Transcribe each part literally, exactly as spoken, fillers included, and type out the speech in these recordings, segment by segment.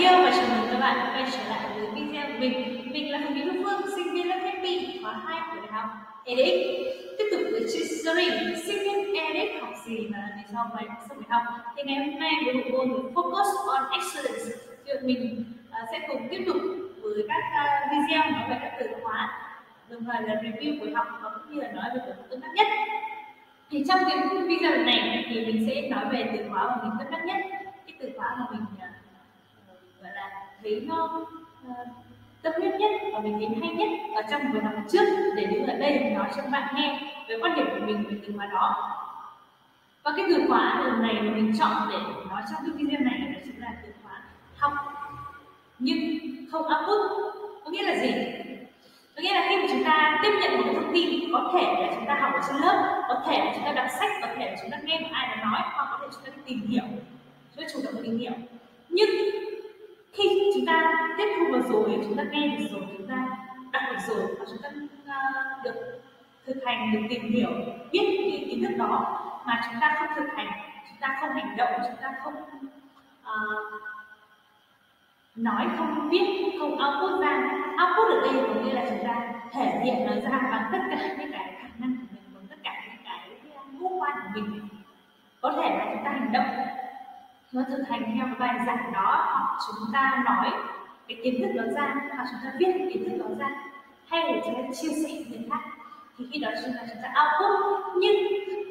yêu và chào mừng các bạn quay trở lại với video của mình. Mình là Phùng Thị Thu Phương, sinh viên lớp Happy khóa hai của Đại học e đê ích. Tiếp tục với series sinh viên e đê ích học gì và làm gì sau này sau đại học. Thì ngày hôm nay với bộ môn Focus on Excellence, thì mình sẽ cùng tiếp tục với các video nói về các từ khóa, đồng thời là review buổi học và cũng như là nói về từ tương tác nhất. Thì trong cái video này thì mình sẽ nói về từ khóa mà mình tương tác nhất, cái từ khóa mà mình gọi là thấy nó uh, tâm huyết nhất và mình thấy hay nhất ở trong buổi học trước, để đứng ở đây mình nói cho các bạn nghe về quan điểm của mình về từ khóa đó. Và cái từ khóa lần này mà mình chọn để nói trong cái video này đó chính là từ khóa học nhưng không output. Có nghĩa là gì? Có nghĩa là khi mà chúng ta tiếp nhận một cái thông tin, có thể là chúng ta học ở trên lớp, có thể là chúng ta đọc sách, có thể là chúng ta nghe một ai đó nói, hoặc có thể chúng ta tìm hiểu, chúng ta chủ động tìm hiểu. Nhưng khi chúng ta tiếp thu được rồi, chúng ta nghe được rồi, chúng ta đọc được rồi, và chúng ta uh, được thực hành, được tìm hiểu, biết những kiến thức đó, mà chúng ta không thực hành, chúng ta không hành động, chúng ta không uh, nói, không viết, không output ra. Output ở đây có nghĩa là chúng ta thể hiện nó ra bằng tất cả những cái khả năng của mình, bằng tất cả những cái ngũ quan của mình. Có thể là chúng ta hành động, nó thực hành theo cái bài giảng đó, hoặc chúng ta nói cái kiến thức đó ra, hoặc chúng ta viết cái kiến thức đó ra, hay là chúng ta chia sẻ với người khác. Thì khi đó chúng ta chúng ta output. Nhưng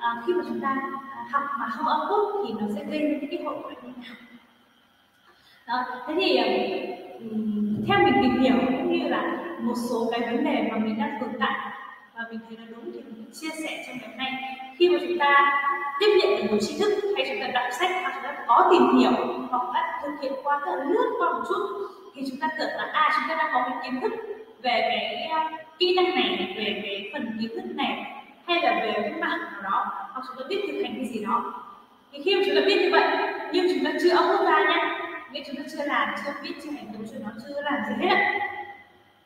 à, khi mà chúng ta học mà không output thì nó sẽ gây những cái hậu quả như thế nào? Đó, thế thì um, theo mình tìm hiểu cũng như là một số cái vấn đề mà mình đang tồn tại và mình thấy nó đúng thì mình chia sẻ trong ngày hôm nay. Khi mà chúng ta tiếp nhận được một tri thức, hay chúng ta đọc sách, hoặc chúng ta có tìm hiểu, hoặc đã thực hiện qua tờ lướt qua một chút, thì chúng ta tưởng là à, chúng ta đã có cái kiến thức về cái kỹ năng này, về cái phần kiến thức này, hay là về cái mảng nào đó, hoặc chúng ta biết thực hành cái gì đó. Thì khi mà chúng ta biết như vậy nhưng chúng ta chưa output ra nhé, nghĩa chúng ta chưa làm, chưa biết, chưa hành động, chưa nói, chưa làm gì hết ạ,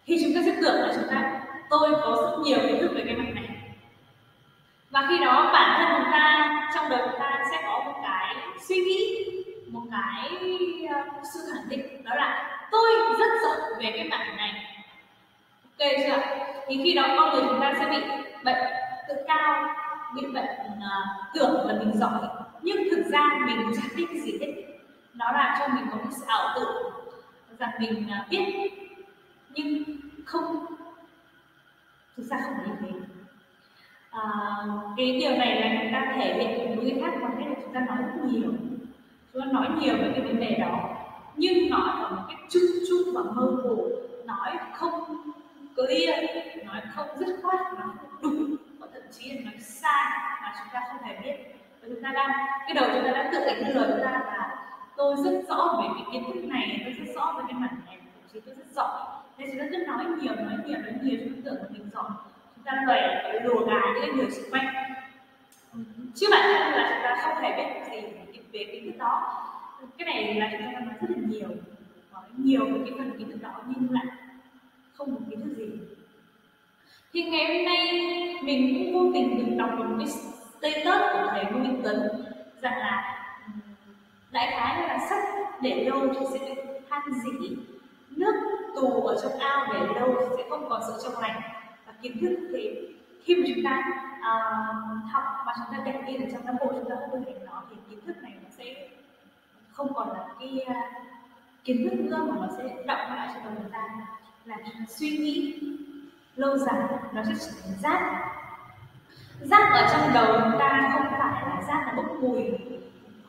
thì chúng ta sẽ tưởng là chúng ta tôi có rất nhiều kiến thức về cái mảng này. Và khi đó bản thân chúng ta, trong đời chúng ta sẽ có một cái suy nghĩ, một cái uh, sự khẳng định, đó là tôi rất giỏi về cái mảng này. Ok chưa? Thì khi đó con người chúng ta sẽ bị bệnh tự cao, bị bệnh uh, tưởng là mình giỏi, nhưng thực ra mình chẳng biết cái gì hết. Nó làm cho mình có một sự ảo tưởng rằng mình uh, biết, nhưng không, thực ra không phải thế. À, cái điều này là chúng ta thể hiện cùng với người khác bằng cách là chúng ta nói rất nhiều, chúng ta nói nhiều về cái vấn đề đó, nhưng nói ở một cách chung chung và mơ hồ, nói không clear, nói không dứt khoát, nói không đúng, và thậm chí là nói sai mà chúng ta không hề biết. Và chúng ta đang cái đầu chúng ta đã tự đánh lừa chúng ta là tôi rất rõ về cái kiến thức này, tôi rất rõ về cái mảng này, thậm chí tôi rất giỏi. Nên chúng ta cứ nói nhiều, nói nhiều, nói nhiều, chúng ta tưởng là mình giỏi. Chúng ta phải lùa gà những người xung quanh, chứ bản thân là chúng ta không thể biết gì về kiến thức đó. Cái này là chúng ta nói rất là nhiều, nói nhiều về cái phần kiến thức đó nhưng lại không có kiến thức gì. Thì ngày hôm nay mình cũng vô tình được đọc được một cái status của thầy Nguyễn Tuấn rằng là đại khái là sách để lâu thì sẽ bị than dĩ, nước tù ở trong ao để lâu thì sẽ không còn sự trong lành. Kiến thức thì khi mà chúng ta uh, học và chúng ta đặt in ở trong não bộ, chúng ta không thực hành nó thì kiến thức này nó sẽ không còn là cái uh, kiến thức nữa, mà nó sẽ động lại trong đầu chúng ta, là suy nghĩ lâu dài, nó sẽ trở thành rác. Rác ở trong đầu chúng ta không phải là rác là bốc mùi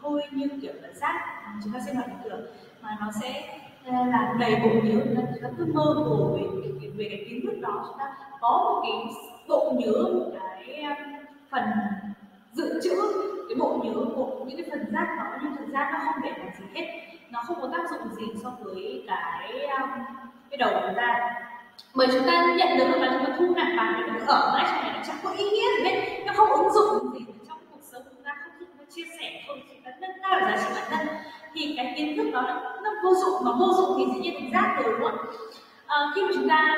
hôi như kiểu là rác chúng ta sẽ nói được, mà nó sẽ là đầy bộ nhớ. Chúng ta cứ mơ hồ về, về, về cái kiến thức đó, chúng ta có một cái bộ nhớ, một cái phần dự trữ, cái bộ nhớ của những cái phần rác đó, nhưng thực ra nó không để làm gì hết, nó không có tác dụng gì so với cái cái đầu của chúng ta. Bởi chúng ta nhận được và chúng ta thu nạp vào để nó ở lại trong này, nó chẳng có ý nghĩa gì hết, nó không ứng dụng gì trong cuộc sống chúng ta, không chúng ta chia sẻ, không chúng ta nâng cao giá trị bản thân, thì cái kiến thức đó nó, nó vô dụng, mà vô dụng thì sẽ như thành rác rồi luôn. À, khi mà chúng ta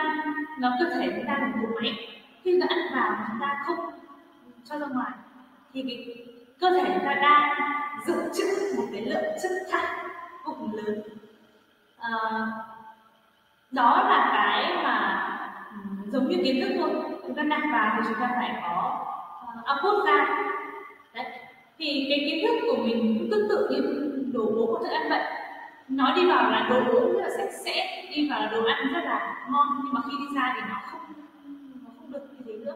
nó cơ thể chúng ta là một bộ máy, khi chúng ta ăn vào mà chúng ta không cho ra ngoài thì cái cơ thể chúng ta đang dự trữ một cái lượng chất thải vô cùng lớn, à, đó là cái mà giống như kiến thức thôi, chúng ta đặt vào thì chúng ta phải có output ra. Đấy. Thì cái kiến thức của mình cũng tương tự như đồ uống của thức ăn vậy, nó đi vào là đồ uống rất là sạch sẽ, đi vào là đồ ăn rất là ngon, nhưng mà khi đi ra thì nó không nó không được như thế nữa,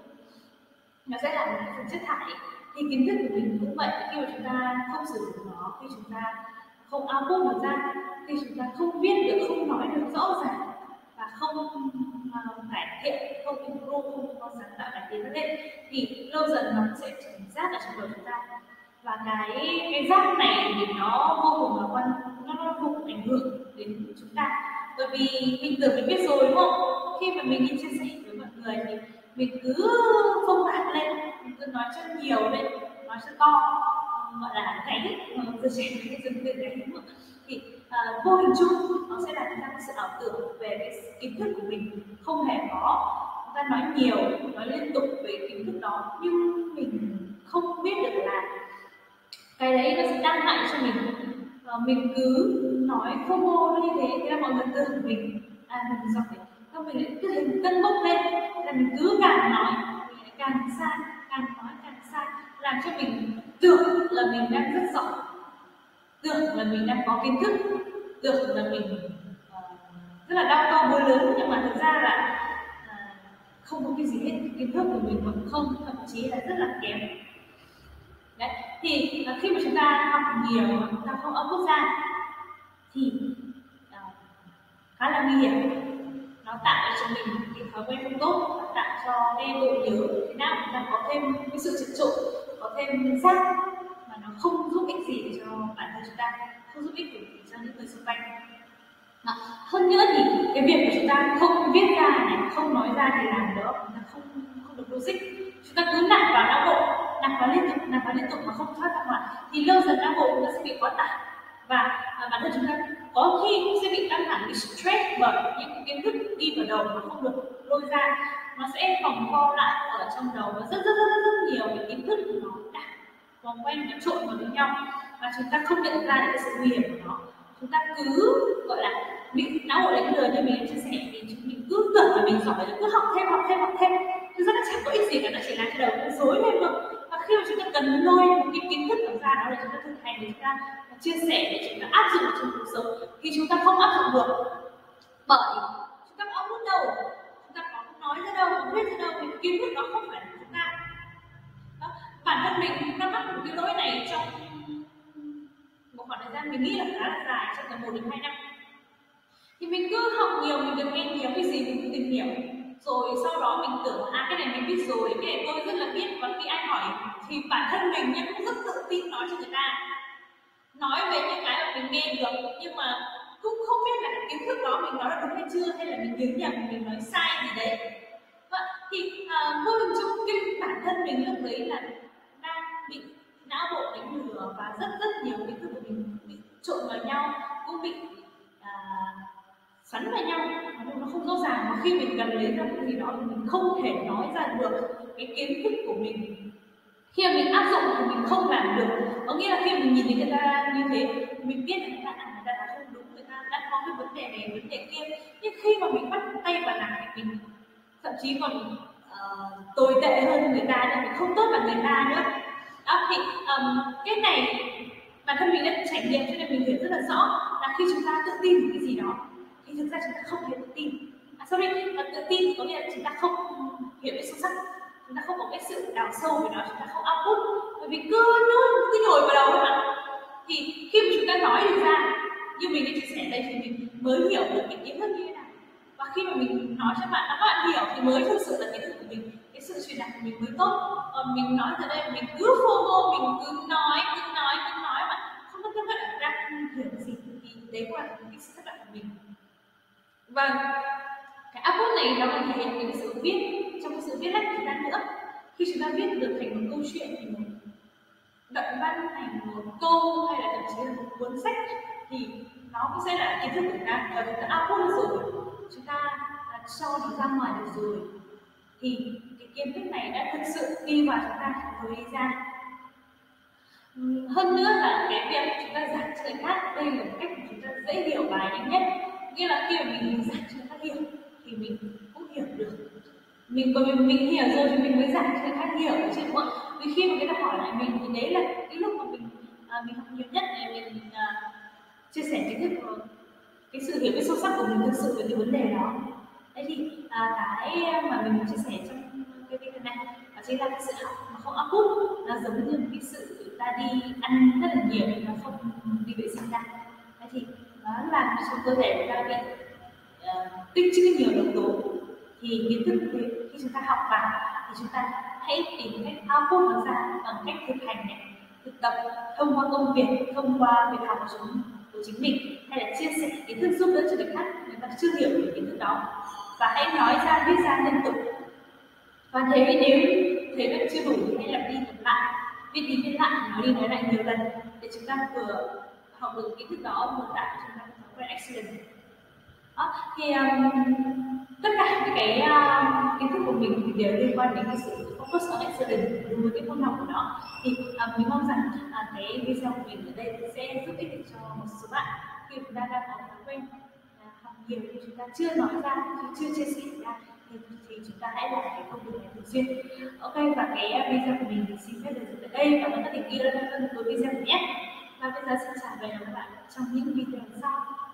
nó sẽ là một phần chất thải. Thì kiến thức của mình cũng vậy, khi mà chúng ta không sử dụng nó, khi chúng ta không output nó ra, khi chúng ta không viết được, không nói được rõ ràng và không cải uh, thiện, không improve, không có sáng tạo cải tiến lên, thì lâu dần nó sẽ trở thành rác ở trong đầu chúng ta. Và cái cái rác này thì nó vô cùng là quan, nó vô cùng ảnh hưởng đến chúng ta. Bởi vì mình tưởng mình biết rồi đúng không? Khi mà mình đi chia sẻ với mọi người thì mình cứ phông bạt lên, mình cứ nói chân nhiều lên, nói chân to, gọi là cái từ trẻ đến cái từ đấy, thì uh, vô hình chung nó sẽ làm chúng ta có sự ảo tưởng về cái kiến thức của mình không hề có. Chúng ta nói nhiều, nói liên tục về kiến thức đó nhưng mình không biết được là cái đấy nó sẽ đang hại cho mình. Uh, mình cứ nói FOMO như thế, thế là mọi người tưởng mình à mình giỏi, không mình lại cứ hình cân bốc lên, là mình cứ càng nói mình lại càng sai, càng nói càng sai, làm cho mình tưởng là mình đang rất giỏi, tưởng là mình đang có kiến thức, tưởng là mình uh, rất là đau to bối lớn, nhưng mà thực ra là uh, không có cái gì hết, kiến thức của mình còn không, thậm chí là rất là kém. Đấy, thì uh, khi mà chúng ta học nhiều, chúng ta không output ra thì uh, khá là nguy hiểm. Nó tạo cho mình cái thói quen không tốt, nó tạo cho cái bộ nhớ thế nào chúng ta có thêm cái sự chật chội, có thêm rác mà nó không giúp ích gì cho bản thân chúng ta, không giúp ích gì cho những người xung quanh. Đó. Hơn nữa thì cái việc mà chúng ta không viết ra này, không nói ra thì làm nữa, chúng ta không không được logic, chúng ta cứ nặng vào não bộ, nặng vào liên tục, nặng vào liên tục mà không thoát ra ngoài, thì lâu dần não bộ chúng ta sẽ bị quá tải và bản thân chúng ta có khi cũng sẽ bị căng thẳng, bị stress bởi những kiến thức đi vào đầu mà không được lôi ra. Nó sẽ vòng vo lại ở trong đầu, nó rất rất rất rất nhiều cái kiến thức của nó đã vòng quanh, nó trộn vào với nhau và chúng ta không nhận ra được cái sự nguy hiểm của nó. Chúng ta cứ gọi là não bộ đánh lừa, như mình đã chia sẻ, thì chúng mình cứ tưởng là mình giỏi, cứ học thêm học thêm học thêm, thực ra nó chẳng có ích gì cả, nó chỉ làm cho đầu nó rối lên thôi. Và khi mà chúng ta cần lôi một cái kiến thức đó ra, đó là chúng ta thực hành, để chúng ta chia sẻ, để chúng ta áp dụng trong cuộc sống, thì chúng ta không áp dụng được bởi chúng ta có bước đầu, chúng ta có nói ra đâu, không biết ra đâu, thì kiến thức đó không phải là chúng ta. Đó. Bản thân mình đã mắc một cái lỗi này trong một khoảng thời gian mình nghĩ là khá là dài, trong tầm một đến hai năm. Thì mình cứ học nhiều, mình được nghe nhiều, cái gì mình cũng tìm hiểu, rồi sau đó mình tưởng à cái này mình biết rồi, cái này tôi rất là biết, và khi ai hỏi thì bản thân mình nhá cũng rất tự tin nói cho người ta, nói về những cái mà mình nghe được, nhưng mà cũng không biết là cái kiến thức đó mình nói là đúng hay chưa, hay là mình nhớ nhầm, mình nói sai gì đấy. Vậy thì vô hình chung cái bản thân mình lúc đấy là đang bị não bộ đánh lừa và rất rất nhiều kiến thức của mình bị trộn vào nhau, cũng bị uh, xoắn vào nhau, nó không rõ ràng. Mà khi mình cần lấy ra cái gì đó thì mình không thể nói ra được cái kiến thức của mình. Khi mà mình áp dụng thì mình không làm được, có nghĩa là khi mình nhìn thấy người ta như thế, mình biết là người ta làm, người ta đã không đúng, người ta đã có cái vấn đề này vấn đề kia, nhưng khi mà mình bắt tay vào làm thì mình thậm chí còn uh, tồi tệ hơn người ta, nên mình không tốt bằng người ta nữa. Đó, thì um, cái này bản thân mình đã trải nghiệm cho nên mình hiểu rất là rõ là khi chúng ta tự tin vào cái gì đó thì thực ra chúng ta không hề tự tin. À, sorry, tự tin có nghĩa là chúng ta không hiểu biết sâu sắc, chúng ta không có cái sự đào sâu về nó, chúng ta không output, bởi vì cứ nhún cứ nhồi vào đầu các bạn. Thì khi mà chúng ta nói được ra như mình đã chia sẻ đây thì mình mới hiểu được cái kiến thức như thế nào, và khi mà mình nói cho bạn, các bạn hiểu thì mới thực sự là kiến thức của mình, cái sự truyền đạt của mình mới tốt. Còn mình nói ra đây mình cứ FOMO, mình cứ nói cứ nói cứ nói mà không có các bạn đang hiểu gì, thì đấy cũng là cái sự thất bại của mình. Và cái output này nó còn thể hiện những sự viết, trong cái sự viết lách chúng ta nữa. Khi chúng ta viết được thành một câu chuyện, thì một đoạn văn, thành một câu, hay là thậm chí là một cuốn sách, thì nó cũng sẽ là kiến thức của chúng ta. Và chúng ta output rồi, chúng ta cho nó ra ngoài được rồi, thì cái kiến thức này đã thực sự đi vào chúng ta rồi đi ra. Hơn nữa là cái việc chúng ta giảng cho người khác, đây là một cách mà chúng ta dễ hiểu bài nhanh nhất. Nghĩa là khi mình, mình giảng cho khác hiểu thì mình cũng hiểu được. Mình bởi vì mình hiểu rồi thì mình mới giảng cho khác hiểu, chứ đúng không? Vì khi mà người ta hỏi lại mình thì đấy là cái lúc mà mình à, mình học nhiều nhất này, mình, mình à, chia sẻ cái thức cái sự hiểu biết sâu sắc của mình thực sự về cái vấn đề đó. Đấy thì à, cái mà mình chia sẻ trong cái video này đó chính là cái sự học mà không áp út, nó giống như cái sự ta đi ăn rất là nhiều mà không đi vệ sinh ra. Đấy thì nó làm cho cơ thể của ta bị uh, tích trữ nhiều độc tố. Thì kiến thức khi chúng ta học vào thì chúng ta hãy tìm cách output nó ra bằng cách thực hành này, thực tập thông qua công việc, thông qua việc học của chúng của chính mình, hay là chia sẻ kiến thức giúp đỡ cho người khác người ta chưa hiểu về kiến thức đó, và hãy nói ra viết ra liên tục. Và thế nếu thế vẫn chưa đủ thì hãy lặp đi lặp lại, viết đi viết lại, nói đi nói lại nhiều lần để chúng ta vừa học được kiến thức đó vừa tạo cho chúng ta thói quen excellent. Đó, thì um, tất cả những cái uh, kiến thức của mình thì đều liên quan đến cái sự focus on excellence đối với cái môn học của nó. Thì uh, mình mong rằng uh, cái video của mình ở đây sẽ giúp ích được cho một số bạn khi chúng ta đang có thói quen học nhiều thì chúng ta chưa nói ra, chưa chia sẻ ra, thì, thì chúng ta hãy làm cái công việc này thường xuyên. Ok, và cái video của mình xin phép được dừng ở đây. Cảm ơn các tình yêu đã theo dõi video nhé. Và bây giờ xin chào và hẹn gặp lại trong những video sau.